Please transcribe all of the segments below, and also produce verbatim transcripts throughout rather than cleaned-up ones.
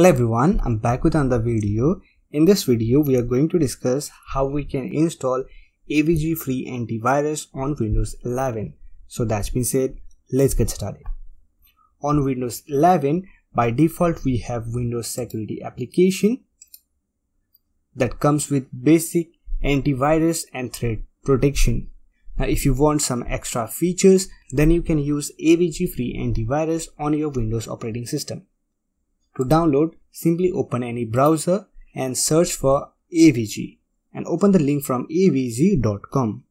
Hello everyone, I'm back with another video. In this video, we are going to discuss how we can install A V G free antivirus on Windows eleven. So that's been said, let's get started. On Windows eleven, by default, we have Windows Security application that comes with basic antivirus and threat protection. Now, if you want some extra features, then you can use A V G free antivirus on your Windows operating system. To download, simply open any browser and search for A V G and open the link from A V G dot com.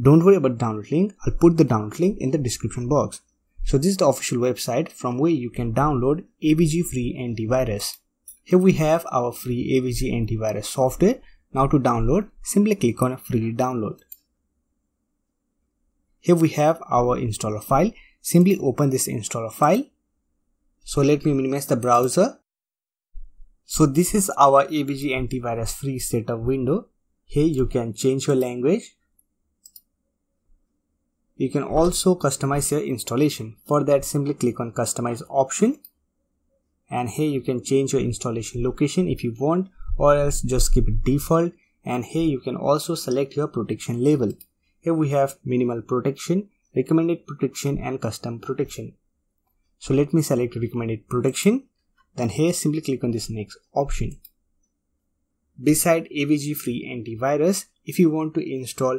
Don't worry about download link, I'll put the download link in the description box. So this is the official website from where you can download A V G free antivirus. Here we have our free A V G antivirus software. Now to download, simply click on free download. Here we have our installer file. Simply open this installer file. So let me minimize the browser. So this is our A V G antivirus free setup window. Here you can change your language. You can also customize your installation. For that, simply click on customize option. And here you can change your installation location if you want, or else just keep it default. And here you can also select your protection level. Here we have minimal protection, recommended protection and custom protection. So let me select recommended protection, then here simply click on this next option. Beside A V G free antivirus, if you want to install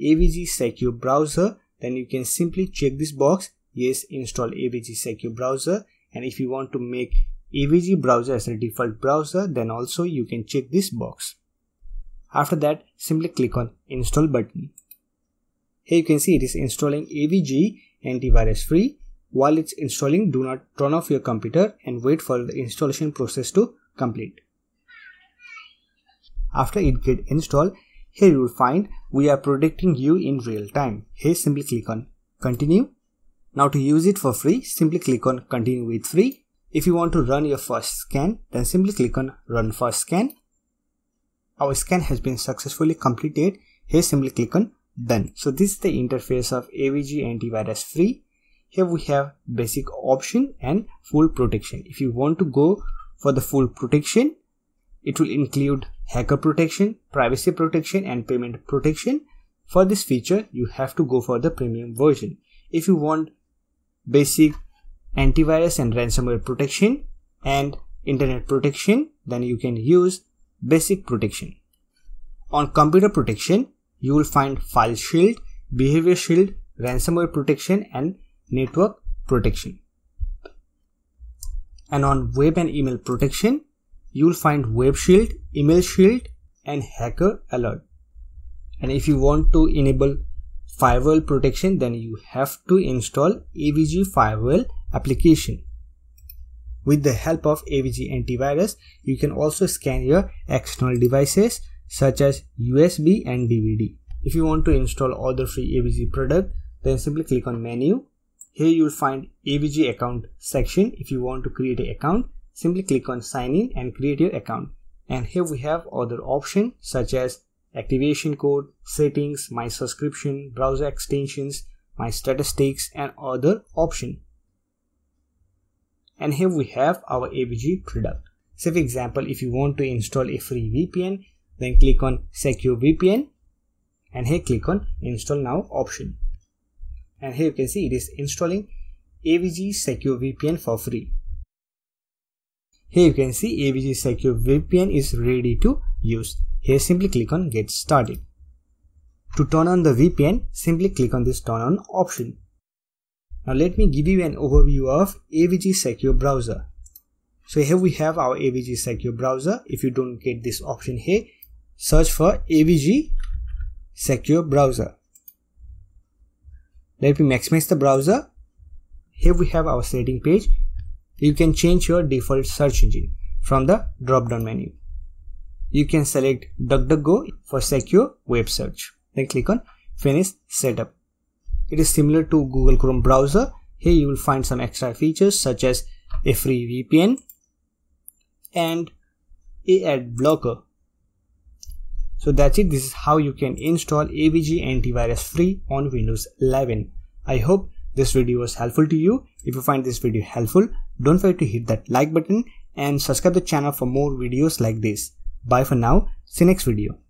A V G Secure browser, then you can simply check this box, yes, install A V G Secure browser. And if you want to make A V G browser as a default browser, then also you can check this box. After that, simply click on install button. Here you can see it is installing A V G antivirus free. While it's installing, do not turn off your computer and wait for the installation process to complete. After it gets installed, here you will find we are protecting you in real time. Here simply click on continue. Now to use it for free, simply click on continue with free. If you want to run your first scan, then simply click on run first scan. Our scan has been successfully completed. Here simply click on done. So this is the interface of A V G antivirus free. Here we have basic option and full protection. If you want to go for the full protection, it will include hacker protection, privacy protection and payment protection. For this feature, you have to go for the premium version. If you want basic antivirus and ransomware protection and internet protection, then you can use basic protection. On computer protection, you will find file shield, behavior shield, ransomware protection and network protection. And on web and email protection, you will find web shield, email shield and hacker alert. And if you want to enable firewall protection, then you have to install A V G firewall application. With the help of A V G antivirus, you can also scan your external devices such as U S B and D V D. If you want to install all the free A V G product, then simply click on menu. Here you will find A V G account section. If you want to create an account, simply click on sign in and create your account. And here we have other options such as activation code, settings, my subscription, browser extensions, my statistics and other option. And here we have our A V G product. So for example, if you want to install a free V P N, then click on Secure V P N and here click on install now option. And here you can see it is installing A V G Secure V P N for free. Here you can see A V G Secure V P N is ready to use. Here simply click on get started. To turn on the V P N, simply click on this turn on option. Now let me give you an overview of A V G Secure browser. So here we have our A V G Secure browser. If you don't get this option here, search for A V G Secure browser. Let me maximize the browser. Here we have our setting page. You can change your default search engine from the drop down menu. You can select DuckDuckGo for secure web search. Then click on finish setup. It is similar to Google Chrome browser. Here you will find some extra features such as a free V P N and an ad blocker. So that's it. This is how you can install A V G antivirus free on Windows eleven. I hope this video was helpful to you. If you find this video helpful, don't forget to hit that like button and subscribe the channel for more videos like this. Bye for now. See you next video.